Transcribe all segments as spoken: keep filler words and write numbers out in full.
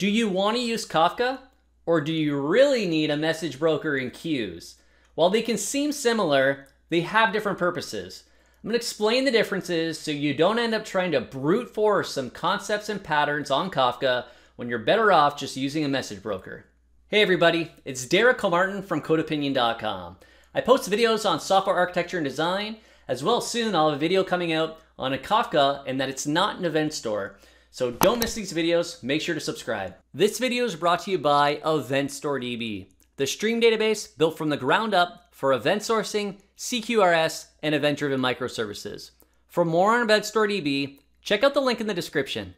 Do you want to use Kafka? Or do you really need a message broker in queues? While they can seem similar, they have different purposes. I'm going to explain the differences so you don't end up trying to brute force some concepts and patterns on Kafka when you're better off just using a message broker. Hey everybody, it's Derek Comartin from Code Opinion dot com. I post videos on software architecture and design, as well as soon I'll have a video coming out on a Kafka and that it's not an event store. So don't miss these videos, make sure to subscribe. This video is brought to you by EventStoreDB, the stream database built from the ground up for event sourcing, C Q R S, and event-driven microservices. For more on EventStoreDB, check out the link in the description.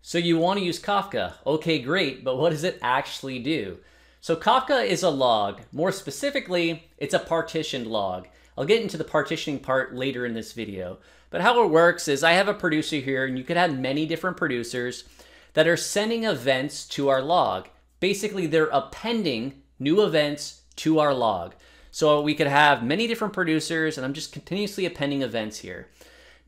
So you want to use Kafka. Okay, great, but what does it actually do? So Kafka is a log. More specifically, it's a partitioned log. I'll get into the partitioning part later in this video. But how it works is I have a producer here, and you could have many different producers that are sending events to our log. Basically, they're appending new events to our log. So we could have many different producers, and I'm just continuously appending events here.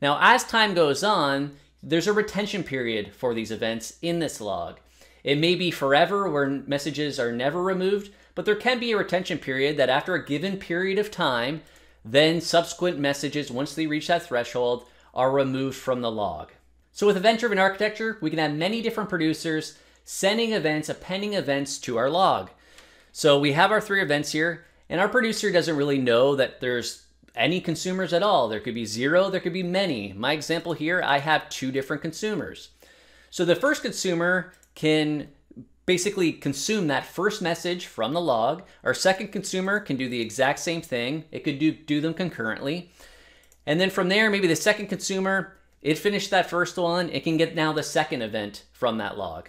Now, as time goes on, there's a retention period for these events in this log. It may be forever where messages are never removed, but there can be a retention period that after a given period of time, then subsequent messages, once they reach that threshold, are removed from the log. So with event-driven architecture, we can have many different producers sending events, appending events to our log. So we have our three events here, and our producer doesn't really know that there's any consumers at all. There could be zero, there could be many. My example here, I have two different consumers. So the first consumer can basically consume that first message from the log. Our second consumer can do the exact same thing. It could do, do them concurrently. And then from there, maybe the second consumer, it finished that first one, it can get now the second event from that log.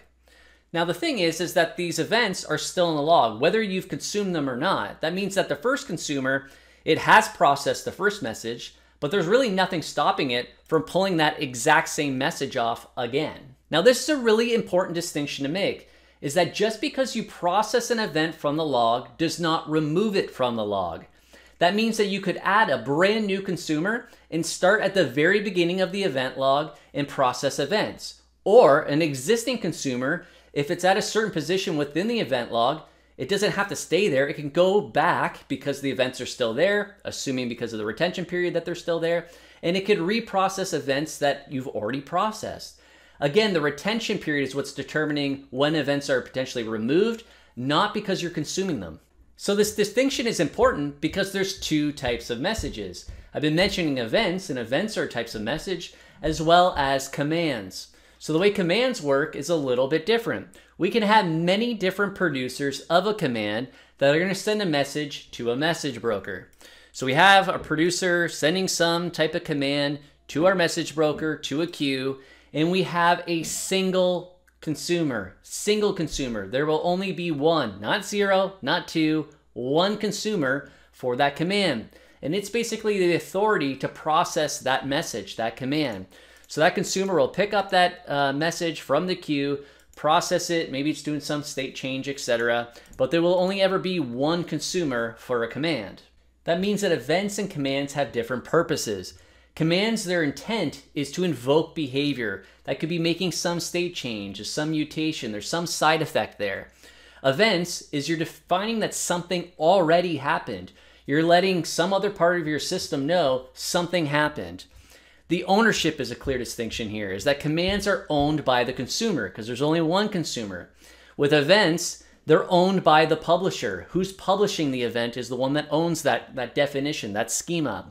Now the thing is, is that these events are still in the log, whether you've consumed them or not. That means that the first consumer, it has processed the first message, but there's really nothing stopping it from pulling that exact same message off again. Now this is a really important distinction to make, is that just because you process an event from the log does not remove it from the log. That means that you could add a brand new consumer and start at the very beginning of the event log and process events. Or an existing consumer, if it's at a certain position within the event log, it doesn't have to stay there. It can go back because the events are still there, assuming because of the retention period that they're still there, and it could reprocess events that you've already processed. Again, the retention period is what's determining when events are potentially removed, not because you're consuming them. So this distinction is important because there's two types of messages. I've been mentioning events, and events are types of message, as well as commands. So the way commands work is a little bit different. We can have many different producers of a command that are going to send a message to a message broker. So we have a producer sending some type of command to our message broker, to a queue, and we have a single consumer, single consumer. There will only be one, not zero, not two, one consumer for that command. And it's basically the authority to process that message, that command. So that consumer will pick up that uh, message from the queue, process it, maybe it's doing some state change, et cetera. But there will only ever be one consumer for a command. That means that events and commands have different purposes. Commands, their intent is to invoke behavior. That could be making some state change, some mutation, there's some side effect there. Events is you're defining that something already happened. You're letting some other part of your system know something happened. The ownership is a clear distinction here, is that commands are owned by the consumer because there's only one consumer. With events, they're owned by the publisher. Who's publishing the event is the one that owns that, that definition, that schema.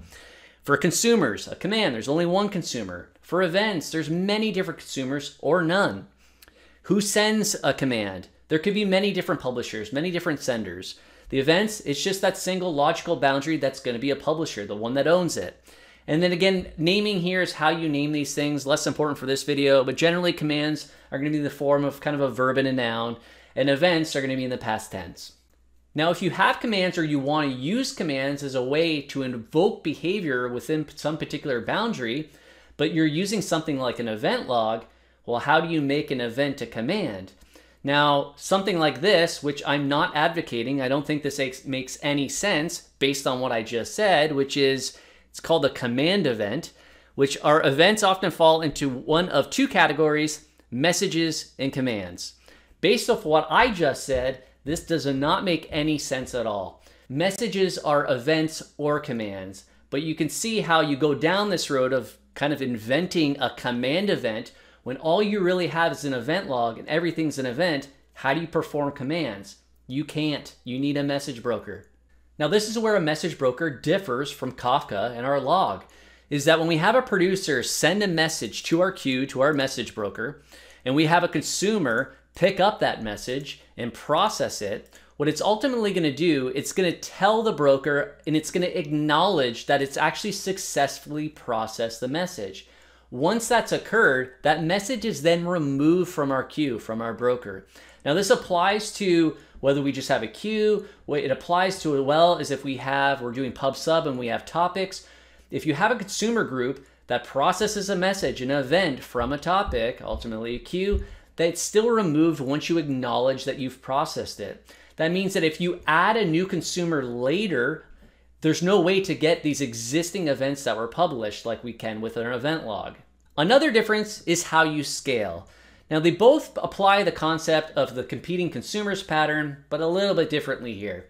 For consumers, a command, there's only one consumer. For events, there's many different consumers or none. Who sends a command? There could be many different publishers, many different senders. The events, it's just that single logical boundary that's going to be a publisher, the one that owns it. And then again, naming here is how you name these things, less important for this video, but generally commands are going to be in the form of kind of a verb and a noun, and events are going to be in the past tense. Now, if you have commands or you want to use commands as a way to invoke behavior within some particular boundary, but you're using something like an event log, well, how do you make an event a command? Now, something like this, which I'm not advocating, I don't think this makes any sense based on what I just said, which is, it's called a command event, which are events often fall into one of two categories, messages, and commands. Based off what I just said, this does not make any sense at all. Messages are events or commands, but you can see how you go down this road of kind of inventing a command event when all you really have is an event log and everything's an event. How do you perform commands? You can't. You need a message broker. Now, this is where a message broker differs from Kafka and our log, is that when we have a producer send a message to our queue, to our message broker, and we have a consumer pick up that message and process it, what it's ultimately going to do, it's going to tell the broker and it's going to acknowledge that it's actually successfully processed the message. Once that's occurred, that message is then removed from our queue, from our broker. Now, this applies to whether we just have a queue. It applies to as well as if we have, we're doing pub sub and we have topics. If you have a consumer group that processes a message, an event from a topic, ultimately a queue, that's still removed once you acknowledge that you've processed it. That means that if you add a new consumer later, there's no way to get these existing events that were published like we can with an event log. Another difference is how you scale. Now, they both apply the concept of the competing consumers pattern, but a little bit differently here.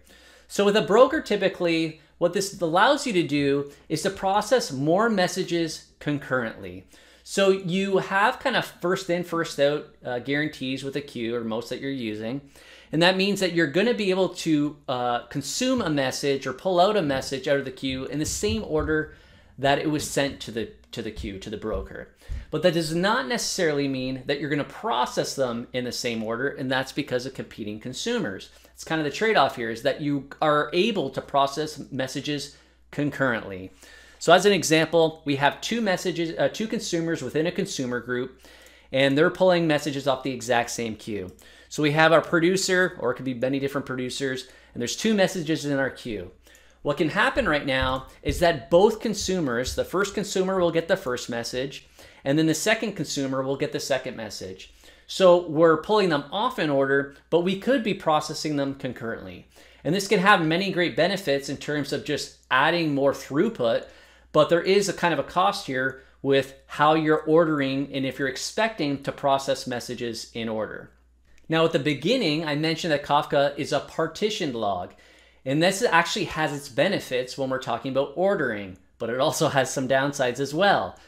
So with a broker, typically, what this allows you to do is to process more messages concurrently. So you have kind of first in, first out uh, guarantees with a queue or most that you're using. And that means that you're going to be able to uh, consume a message or pull out a message out of the queue in the same order that it was sent to the, to the queue, to the broker. But that does not necessarily mean that you're going to process them in the same order, and that's because of competing consumers. It's kind of the trade-off here, is that you are able to process messages concurrently. So as an example, we have two messages, uh, two consumers within a consumer group, and they're pulling messages off the exact same queue. So we have our producer, or it could be many different producers, and there's two messages in our queue. What can happen right now is that both consumers, the first consumer will get the first message, and then the second consumer will get the second message. So we're pulling them off in order, but we could be processing them concurrently. And this can have many great benefits in terms of just adding more throughput, but there is a kind of a cost here with how you're ordering and if you're expecting to process messages in order. Now, at the beginning, I mentioned that Kafka is a partitioned log, and this actually has its benefits when we're talking about ordering, but it also has some downsides as well.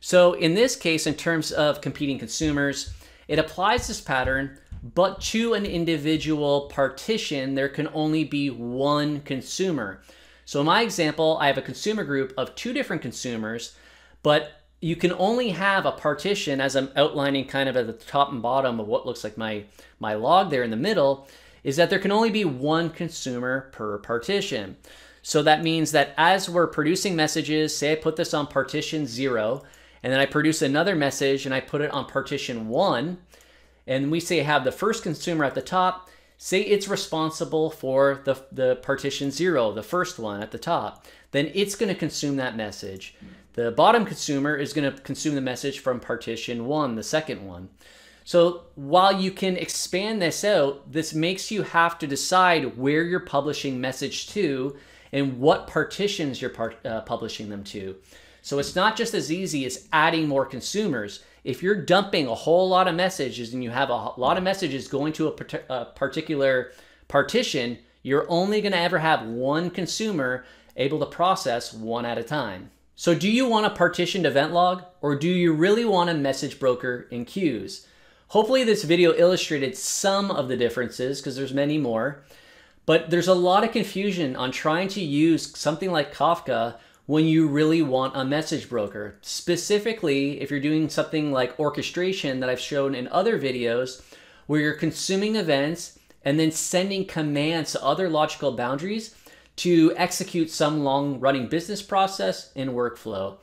So in this case, in terms of competing consumers, it applies this pattern, but to an individual partition, there can only be one consumer. So in my example, I have a consumer group of two different consumers, but you can only have a partition, as I'm outlining kind of at the top and bottom of what looks like my, my log there in the middle, is that there can only be one consumer per partition. So that means that as we're producing messages, say I put this on partition zero, and then I produce another message and I put it on partition one, and we say have the first consumer at the top, say it's responsible for the, the partition zero, the first one at the top, then it's gonna consume that message. The bottom consumer is gonna consume the message from partition one, the second one. So while you can expand this out, this makes you have to decide where you're publishing message to and what partitions you're part, uh, publishing them to. So it's not just as easy as adding more consumers. If you're dumping a whole lot of messages and you have a lot of messages going to a, part a particular partition, you're only going to ever have one consumer able to process one at a time. So do you want a partitioned event log, or do you really want a message broker in queues? Hopefully this video illustrated some of the differences, because there's many more, but there's a lot of confusion on trying to use something like Kafka when you really want a message broker. Specifically, if you're doing something like orchestration that I've shown in other videos, where you're consuming events and then sending commands to other logical boundaries to execute some long running business process and workflow.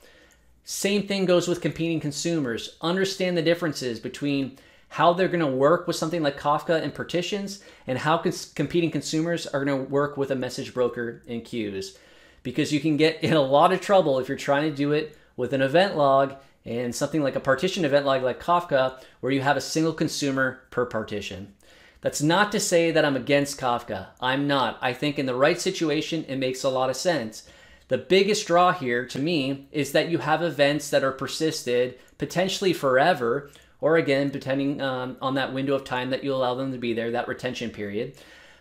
Same thing goes with competing consumers. Understand the differences between how they're gonna work with something like Kafka and partitions and how cons- competing consumers are gonna work with a message broker in queues, because you can get in a lot of trouble if you're trying to do it with an event log and something like a partition event log like Kafka, where you have a single consumer per partition. That's not to say that I'm against Kafka. I'm not. I think in the right situation, it makes a lot of sense. The biggest draw here to me is that you have events that are persisted potentially forever, or again, depending um, on that window of time that you allow them to be there, that retention period.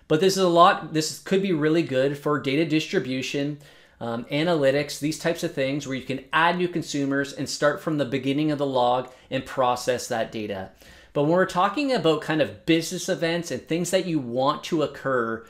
But this is a lot, this could be really good for data distribution, um, analytics, these types of things where you can add new consumers and start from the beginning of the log and process that data. But when we're talking about kind of business events and things that you want to occur,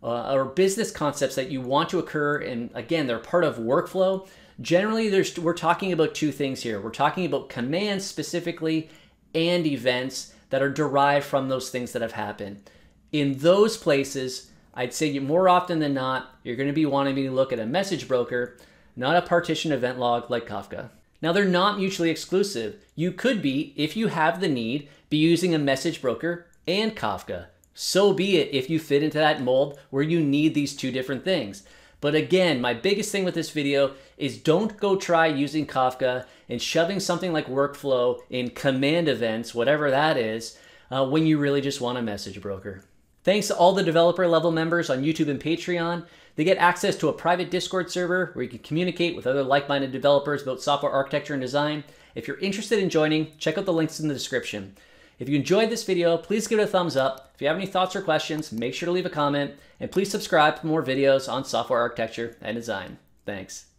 Uh, or business concepts that you want to occur, and again, they're part of workflow. Generally, there's we're talking about two things here. We're talking about commands specifically and events that are derived from those things that have happened. In those places, I'd say you more often than not, you're going to be wanting to look at a message broker, not a partition event log like Kafka. Now, they're not mutually exclusive. You could be, if you have the need, be using a message broker and Kafka. So be it if you fit into that mold where you need these two different things. But again, my biggest thing with this video is don't go try using Kafka and shoving something like workflow in command events, whatever that is, uh, when you really just want a message broker. Thanks to all the developer level members on YouTube and Patreon. They get access to a private Discord server where you can communicate with other like-minded developers about software architecture and design. If you're interested in joining, check out the links in the description. If you enjoyed this video, please give it a thumbs up. If you have any thoughts or questions, make sure to leave a comment, and please subscribe for more videos on software architecture and design. Thanks.